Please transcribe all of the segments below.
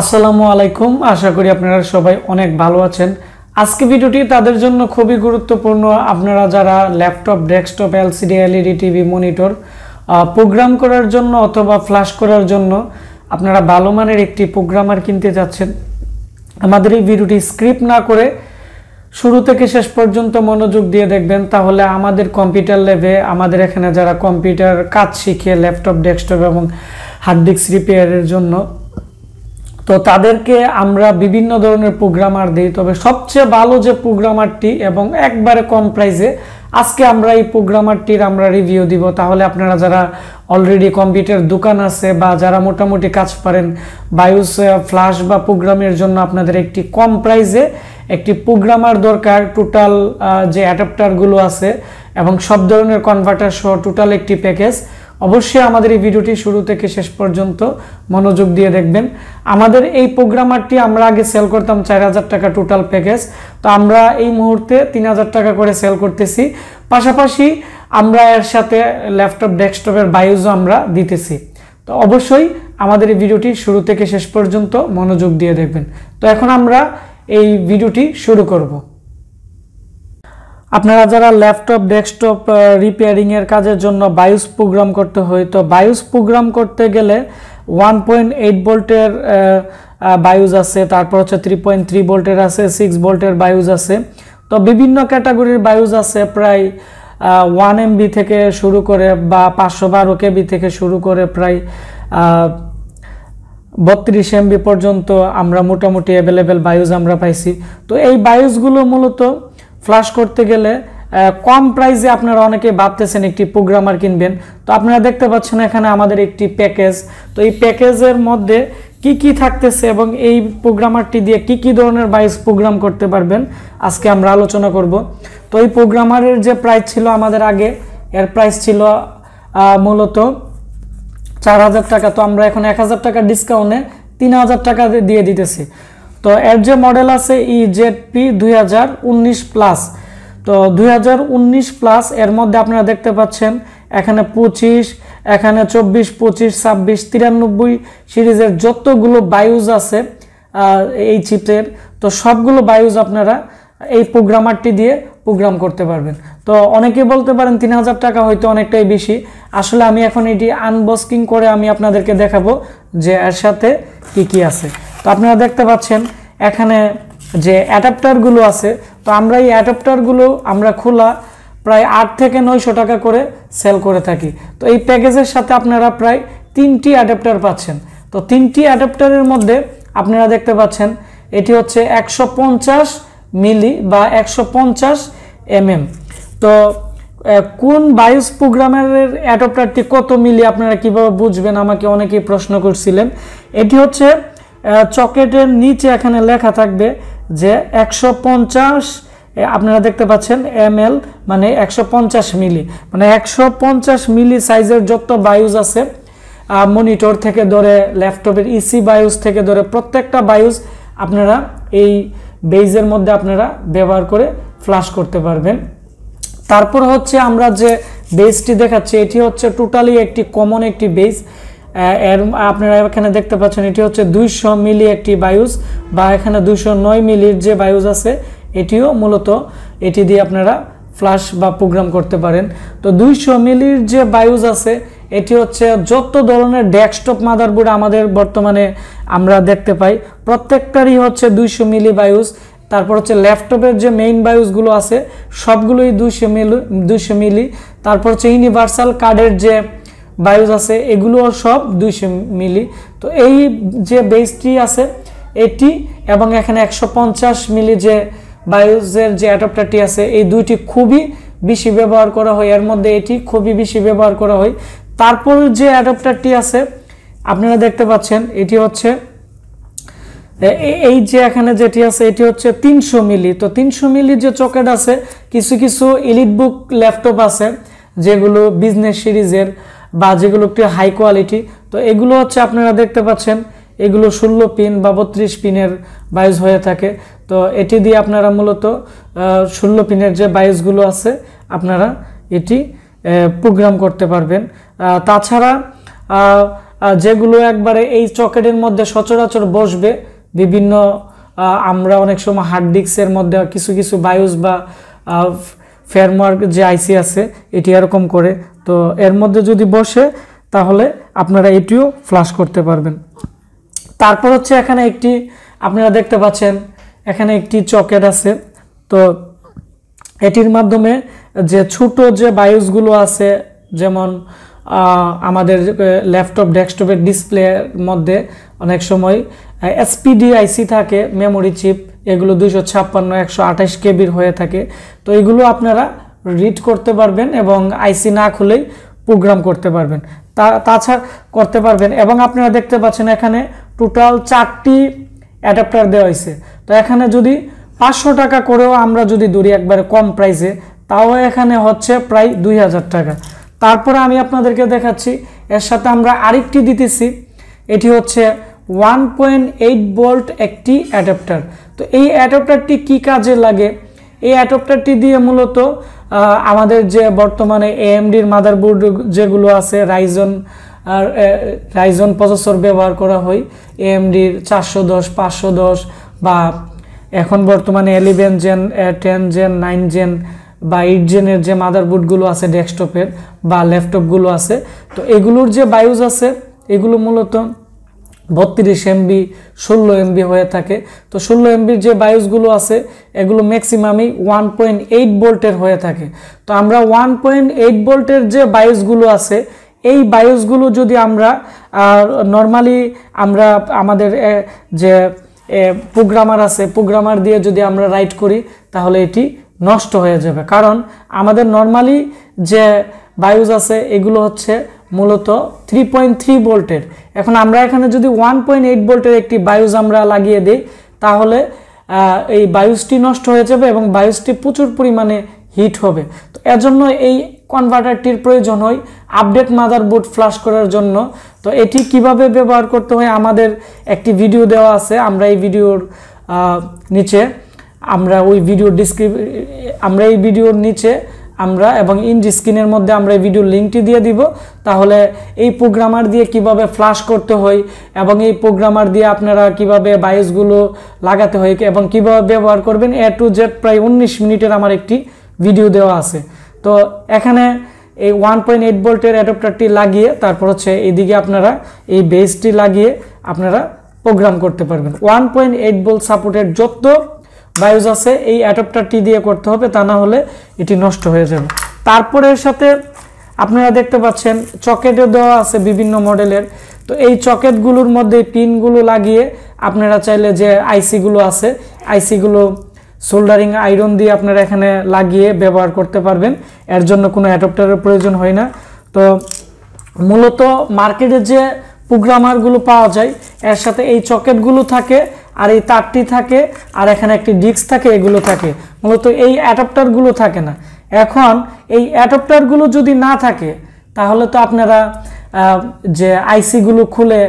আসসালামু আলাইকুম আশা করি আপনারা সবাই অনেক ভালো আছেন। আজকে ভিডিওটি তাদের জন্য খুবই গুরুত্বপূর্ণ, আপনারা যারা laptop, desktop, LCD, LED TV, monitor program করার জন্য অথবা ফ্ল্যাশ করার জন্য আপনারা ভালো মানের একটি প্রোগ্রামার কিনতে যাচ্ছেন। আমাদের এই ভিডিওটি স্ক্রিপ্ট না করে শুরু থেকে শেষ পর্যন্ত মনোযোগ দিয়ে দেখবেন, তাহলে আমাদের কম্পিউটার ল্যাবে আমাদের এখানে যারা কম্পিউটার কাজ শিখে ল্যাপটপ, ডেস্কটপ এবং হার্ড ডিস্ক রিপেয়ারের জন্য তো তাদেরকে আমরা বিভিন্ন ধরনের প্রোগ্রামার দিই। তবে সবচেয়ে ভালো যে প্রোগ্রামারটি এবং একবারে কম প্রাইসে আজকে আমরা এই প্রোগ্রামারটির আমরা রিভিউ দিব। তাহলে আপনারা যারা অলরেডি কম্পিউটার দোকান আছে বা যারা মোটামুটি কাজ পারেন বায়োস, ফ্ল্যাশ বা প্রোগ্রামের জন্য আপনাদের একটি কম প্রাইসে একটি প্রোগ্রামার দরকার, টোটাল যে অ্যাডাপ্টারগুলো আছে এবং সব ধরনের কনভার্টার সহ টোটাল একটি প্যাকেজ, অবশ্যই আমাদের এই ভিডিওটি শুরু থেকে শেষ পর্যন্ত মনোযোগ দিয়ে দেখবেন। আমাদের এই প্রোগ্রামারটি আমরা আগে সেল করতাম 4000 টাকা টোটাল প্যাকেজ, তো আমরা এই মুহূর্তে 3000 টাকা করে সেল করতেছি। পাশাপাশি আমরা এর সাথে ল্যাপটপ, ডেস্কটপের বায়োসও আমরা দিতেছি। তো অবশ্যই আমাদের এই ভিডিওটি শুরু থেকে শেষ পর্যন্ত মনোযোগ দিয়ে দেখবেন। তো এখন আমরা এই ভিডিওটি শুরু করব। আপনারা যারা ল্যাপটপ, ডেস্কটপ রিপেয়ারিংয়ের কাজের জন্য বায়োস প্রোগ্রাম করতে হয়, তো বায়োস প্রোগ্রাম করতে গেলে 1.8 ভোল্টের বায়োস আছে, তারপর হচ্ছে 3.3 ভোল্টের আছে, 6 ভোল্টের বায়োস আছে, তো বিভিন্ন ক্যাটাগরির বায়োস আছে। প্রায় 1 MB থেকে শুরু করে বা 512 KB থেকে শুরু করে প্রায় 32 MB পর্যন্ত আমরা মোটামুটি অ্যাভেলেবেল বায়োস আমরা পাইছি। তো এই বায়োসগুলো মূলত ফ্ল্যাশ করতে গেলে কম প্রাইসে আপনারা অনেকে ভাবতেছেন একটি প্রোগ্রামার কিনবেন। তো আপনারা দেখতে পাচ্ছেন এখানে আমাদের একটি প্যাকেজ, তো এই প্যাকেজের মধ্যে কি কি থাকতেছে এবং এই প্রোগ্রামারটি দিয়ে কি কি ধরনের বায়োস প্রোগ্রাম করতে পারবেন আজকে আমরা আলোচনা করব। তো এই প্রোগ্রামারের যে প্রাইস ছিল আমাদের আগে, এর প্রাইস ছিল মূলত 4000 টাকা, তো আমরা এখন 1000 টাকা ডিসকাউন্টে 3000 টাকা দিয়ে দিতেছি। তো এর যে মডেল আছে ইজেডপি 2019+, তো 2019+, এর মধ্যে আপনারা দেখতে পাচ্ছেন এখানে 25, এখানে 24, 25, 26, 93 সিরিজের যতগুলো বায়োস আছে এই চিপের, তো সবগুলো বায়োস আপনারা এই প্রোগ্রামারটি দিয়ে প্রোগ্রাম করতে পারবেন। তো অনেকে বলতে পারেন 3000 টাকা হয়তো অনেকটাই বেশি, আসলে আমি এখন এটি আনবক্সিং করে আমি আপনাদেরকে দেখাবো যে এর সাথে কি কি আছে। তো আপনারা দেখতে পাচ্ছেন এখানে যে অ্যাডাপ্টারগুলো আছে, তো আমরা এই অ্যাডাপ্টারগুলো আমরা খোলা প্রায় 800 থেকে 900 টাকা করে সেল করে থাকি। তো এই প্যাকেজের সাথে আপনারা প্রায় 3টি অ্যাডাপ্টার পাচ্ছেন। তো 3টি অ্যাডাপ্টারের মধ্যে আপনারা দেখতে পাচ্ছেন এটি হচ্ছে 150 মিলি বা 150 mm। তো কোন বায়োস প্রোগ্রামের অ্যাডাপ্টারটি কত মিলি আপনারা কীভাবে বুঝবেন আমাকে অনেকেই প্রশ্ন করছিলেন। এটি হচ্ছে চকেটের নিচে এখানে লেখা থাকবে যে 150, আপনারা দেখতে পাচ্ছেন ml মানে 150 মিলি, মানে 150 মিলি সাইজের যত বায়োস আছে, মনিটর থেকে ধরে ল্যাপটপের ইসি বায়োস থেকে ধরে প্রত্যেকটা বায়োস আপনারা এই বেজের মধ্যে আপনারা ব্যবহার করে ফ্ল্যাশ করতে পারবেন। তারপর হচ্ছে আমরা যে বেজটি দেখাচ্ছি এটি হচ্ছে টোটালি একটি কমন একটি বেজ, এর আপনারা এখানে দেখতে পাচ্ছেন এটি হচ্ছে 200 মিলি একটি বায়োস বা এখানে 209 মিলির যে বায়োস আছে এটিও মূলত এটি দিয়ে আপনারা ফ্ল্যাশ বা প্রোগ্রাম করতে পারেন। তো 200 মিলির যে বায়োস আছে এটি হচ্ছে যত ধরনের ডেস্কটপ মাদারবোর্ড আমাদের বর্তমানে আমরা দেখতে পাই প্রত্যেকটারই হচ্ছে 200 মিলি বায়োস। তারপর হচ্ছে ল্যাপটপের যে মেইন বায়োসগুলো আছে সবগুলোই 200 মিলি। তারপর হচ্ছে ইউনিভার্সাল কার্ডের যে বায়োস আছে এগুলোও সব 200 মিলি। তো এই যে বেসটি আছে এটি এবং এখানে 150 মিলি যে বায়োসের যে অ্যাডাপ্টারটি আছে এই দুইটি খুবই বেশি ব্যবহার করা হয়, এর মধ্যে এটি খুবই বেশি ব্যবহার করা হয়। তারপর যে অ্যাডাপ্টারটি আছে আপনারা দেখতে পাচ্ছেন এটি হচ্ছে এই যে এখানে যেটি আছে এটি হচ্ছে 300 মিলি। তো 300 মিলি যে চকেট আছে, কিছু কিছু এলিটবুক ল্যাপটপ আছে যেগুলো বিজনেস সিরিজের বা যেগুলো একটু হাই কোয়ালিটি, তো এগুলো হচ্ছে আপনারা দেখতে পাচ্ছেন এগুলো 16 পিন বা 32 পিনের বায়োস হয়ে থাকে। তো এটি দিয়ে আপনারা মূলত 16 পিনের যে বায়োসগুলো আছে আপনারা এটি প্রোগ্রাম করতে পারবেন। তাছাড়া যেগুলো একবারে এই চকেটের মধ্যে সচরাচর বসবে বিভিন্ন আমরা অনেক সময় হার্ড ডিস্কের মধ্যে কিছু কিছু বায়োস বা ফার্মওয়্যার যে আইসি আছে এটি এরকম করে তো এর মধ্যে যদি বসে তাহলে আপনারা এটিও ফ্ল্যাশ করতে পারবেন। তারপর হচ্ছে এখানে একটি আপনারা দেখতে পাচ্ছেন এখানে একটি চকেট আছে তো এটির মাধ্যমে যে ছোট যে বায়োসগুলো আছে যেমন আমাদের ল্যাপটপ ডেস্কটপের ডিসপ্লের মধ্যে অনেক সময় এসপিডি আইসি থাকে মেমোরি চিপ এগুলো 256 128 কেবির হয়ে থাকে তো এগুলো আপনারা রিড করতে পারবেন এবং আইসি না খুলেই প্রোগ্রাম করতে পারবেন তাছাড়া করতে পারবেন। এবং আপনারা দেখতে পাচ্ছেন এখানে টোটাল 4টি অ্যাডাপ্টার দেওয়া হয়েছে তো এখানে যদি 500 টাকা করেও আমরা যদি ধরি একবারে কম প্রাইসে তাও এখানে হচ্ছে প্রায় 2000 টাকা। তারপরে আমি আপনাদেরকে দেখাচ্ছি এর সাথে আমরা আরেকটি দিতেছি এটি হচ্ছে 1.8 ভোল্ট একটি অ্যাডাপ্টার তো এই অ্যাডাপ্টারটি কি কাজে লাগে এই অ্যাডাপ্টারটি দিয়ে মূলত আমাদের যে বর্তমানে এএমডির মাদারবোর্ড যেগুলো আছে রাইজন প্রসেসর ব্যবহার করা হয় এএমডির 410 510 বা এখন বর্তমানে 11 জেন 10 জেন 9 জেন বা 8 জেনের যে মাদারবোর্ডগুলো আছে ডেস্কটপের বা ল্যাপটপগুলো আছে তো এগুলোর যে বায়োস আছে এগুলো মূলত 32 MB 16 MB হয়ে থাকে তো 16 MBর যে বায়োসগুলো আছে এগুলো ম্যাক্সিমামই 1.8 ভোল্টের হয়ে থাকে তো আমরা 1.8 ভোল্টের যে বায়োসগুলো আছে এই বায়োসগুলো যদি আমরা নর্মালি আমরা আমাদের যে প্রোগ্রামার আছে প্রোগ্রামার দিয়ে যদি আমরা রাইট করি তাহলে এটি নষ্ট হয়ে যাবে কারণ আমাদের নর্মালি যে বায়োস আছে এগুলো হচ্ছে মূলত 3.3 ভোল্টের এখন আমরা এখানে যদি 1.8 ভোল্টের একটি বায়োস আমরা লাগিয়ে দেই তাহলে এই বায়োসটি নষ্ট হয়ে যাবে এবং বায়োসটি প্রচুর পরিমাণে হিট হবে তো এজন্য এই কনভার্টারটির প্রয়োজন হয় আপডেট মাদারবোর্ড ফ্ল্যাশ করার জন্য। তো এটি কিভাবে ব্যবহার করতে হয় আমাদের একটি ভিডিও দেওয়া আছে আমরা এই ভিডিওর নিচে আমরা এবং ইন স্ক্রিনের মধ্যে আমরা এই ভিডিওর লিঙ্কটি দিয়ে দিব তাহলে এই প্রোগ্রামার দিয়ে কিভাবে ফ্ল্যাশ করতে হয় এবং এই প্রোগ্রামার দিয়ে আপনারা কিভাবে বায়োসগুলো লাগাতে হয় এবং কিভাবে ব্যবহার করবেন A to Z প্রায় 19 মিনিটের আমার একটি ভিডিও দেওয়া আছে। তো এখানে এই 1.8 ভোল্টের অ্যাডাপ্টারটি লাগিয়ে তারপর হচ্ছে এদিকে আপনারা এই বেসটি লাগিয়ে আপনারা প্রোগ্রাম করতে পারবেন 1.8 ভোল্ট সাপোর্টের যত বায়োস আছে এই অ্যাডাপ্টারটি দিয়ে করতে হবে তা না হলে এটি নষ্ট হয়ে যাবে। তারপরে এর সাথে আপনারা দেখতে পাচ্ছেন চকেটে দেওয়া আছে বিভিন্ন মডেলের তো এই চকেটগুলোর মধ্যে পিনগুলো লাগিয়ে আপনারা চাইলে যে আইসিগুলো আছে আইসিগুলো সোল্ডারিং আয়রন দিয়ে আপনারা এখানে লাগিয়ে ব্যবহার করতে পারবেন এর জন্য কোনো অ্যাডাপ্টারের প্রয়োজন হয় না। তো মূলত মার্কেটে যে প্রোগ্রামারগুলো পাওয়া যায় এর সাথে এই চকেটগুলো থাকে আর এই তারটি থাকে আর এখানে একটি ডিস্ক থাকে এগুলো থাকে মূলত এই অ্যাডাপ্টারগুলো থাকে না। এখন এই অ্যাডাপ্টারগুলো যদি না থাকে তাহলে তো আপনারা যে আইসিগুলো খুলে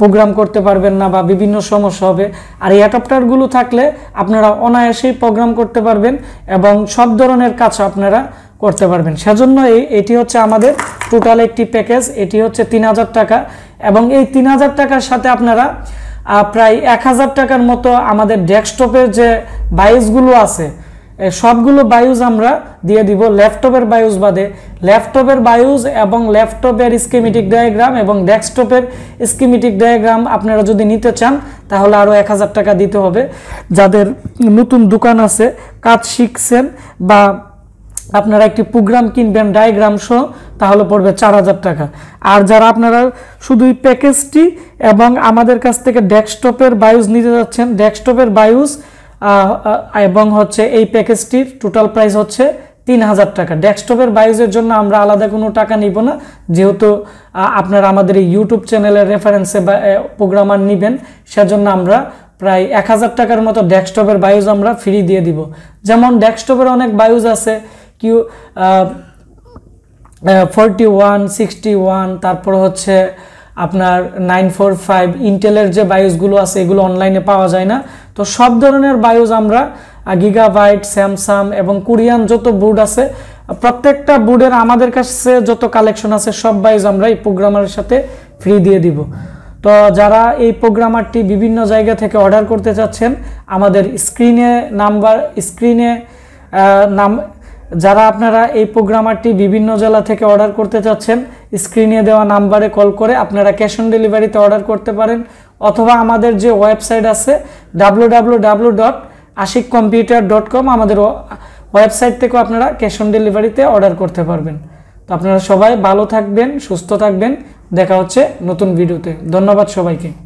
প্রোগ্রাম করতে পারবেন না বা বিভিন্ন সমস্যা হবে আর এই অ্যাডাপ্টারগুলো থাকলে আপনারা অনায়াসেই প্রোগ্রাম করতে পারবেন এবং সব ধরনের কাজ আপনারা করতে পারবেন সেজন্য এটি হচ্ছে আমাদের টোটাল একটি প্যাকেজ এটি হচ্ছে 3000 টাকা এবং এই 3000 টাকার সাথে আপনারা প্রায় 1000 টাকার মতো আমাদের ডেস্কটপের যে বায়োসগুলো আছে সবগুলো বায়োস আমরা দিয়ে দিব ল্যাপটপের বায়োস বাদে ল্যাপটপের বায়োস এবং ল্যাপটপের স্কিমেটিক ডায়াগ্রাম এবং ডেস্কটপের স্কিমেটিক ডায়াগ্রাম আপনারা যদি নিতে চান তাহলে আরও 1000 টাকা দিতে হবে। যাদের নতুন দোকান আছে কাজ শিখছেন বা আপনারা একটি প্রোগ্রাম কিনবেন ডায়াগ্রাম সহ তাহলে পড়বে 4000 টাকা আর যারা আপনারা শুধু প্যাকেজটি এবং আমাদের কাছ থেকে ডেস্কটপের বায়োস নিতে যাচ্ছেন ডেস্কটপের বায়োস এবং হচ্ছে এই প্যাকেজটির টোটাল প্রাইস হচ্ছে 3000 টাকা। ডেস্কটপের বায়োসের জন্য আমরা আলাদা কোনো টাকা নিব না যেহেতু আপনারা আমাদের এই ইউটিউব চ্যানেলের রেফারেন্সে বা প্রোগ্রামার নেবেন সেজন্য আমরা প্রায় 1000 টাকার মতো ডেস্কটপের বায়োস আমরা ফ্রি দিয়ে দিব। যেমন ডেস্কটপের অনেক বায়োস আছে কিউ 41 61 তারপর হচ্ছে আপনার 945 ইন্টেলের যে বায়োসগুলো আছে এগুলো অনলাইনে পাওয়া যায় না তো সব ধরনের বায়োস আমরা গিগাবাইট স্যামসাং এবং কোরিয়ান যত বোর্ড আছে प्रत्येकटा बोर्डेर आमादेर काछे जत कालेक्शन आछे सब वाइज आमरा एई प्रोग्रामारेर साथे फ्री दिए दिब। तो जारा एई प्रोग्रामारटी विभिन्न जायगा थेके अर्डार करते चाচ্ছেন आमादेर स्क्रिने नाम्बार स्क्रिने नाम जारा आपनारा एई प्रोग्रामारटी विभिन्न जिला थेके अर्डार करते चाচ্ছেন स्क्रिने देওয়া नाम्बारे कल करे आपनारा कैश अन डेलिभारिते अर्डार करते पारेन अथवा आमादेर जे वेबसाइट आछे www.ashikcomputer.com आमादेर वेबसाइट थेके आपनारा कैश अन डेलिवरीते अर्डर करते पारबेन। तो आपनारा सबाई भालो थाकबेन, सुस्थ थाकबेन, देखा होच्छे नतून भिडियोते। धन्यवाद सबाईके।